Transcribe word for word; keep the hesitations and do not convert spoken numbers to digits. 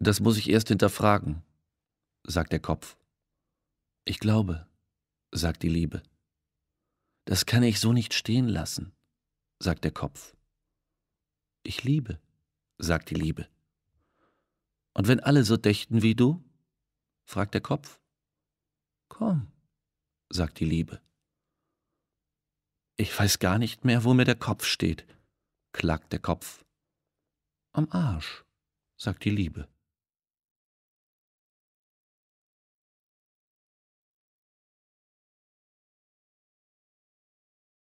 Das muss ich erst hinterfragen, sagt der Kopf. Ich glaube, sagt die Liebe. Das kann ich so nicht stehen lassen, sagt der Kopf. Ich liebe, sagt die Liebe. Und wenn alle so dächten wie du? Fragt der Kopf. Komm, sagt die Liebe. Ich weiß gar nicht mehr, wo mir der Kopf steht, klagt der Kopf. Am Arsch, sagt die Liebe.